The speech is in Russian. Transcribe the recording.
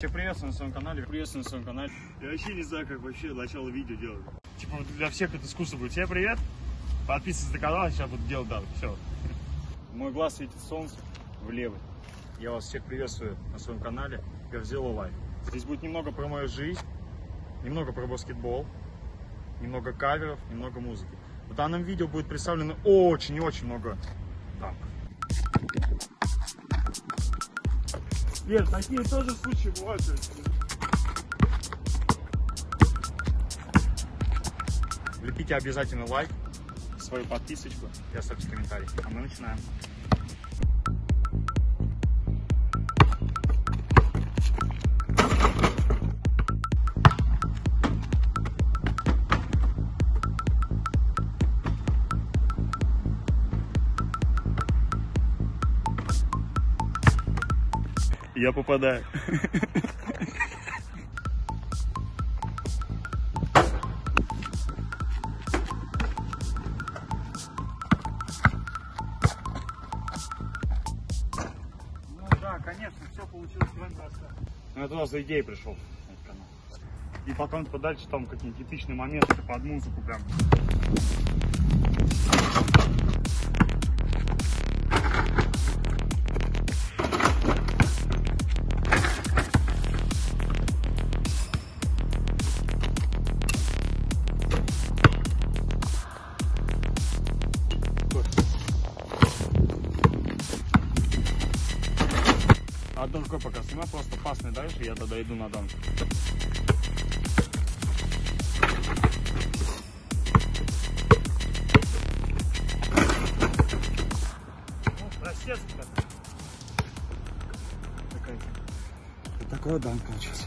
Всех приветствую на своем канале, Я вообще не знаю, как вообще начало видео делать. Типа вот для всех это искусство будет. Всем привет, подписывайтесь на канал, сейчас буду делать данные, все. Мой глаз светит солнце в левый. Я вас всех приветствую на своем канале Verzila Live. Здесь будет немного про мою жизнь, немного про баскетбол, немного каверов, немного музыки. В данном видео будет представлено очень и очень много танков. Нет, такие тоже случаи бывают. Влепите обязательно лайк, свою подписочку и оставьте комментарий. А мы начинаем. Я попадаю. Ну да, конечно, все получилось прям просто. Ну я туда за идеей пришел. И потом подальше там какие-нибудь эпичные моменты под музыку прям. Одной рукой пока снимаю, просто пас мне дальше, я тогда иду на данку. О, просец-то. Такая. Вот такой данк получился.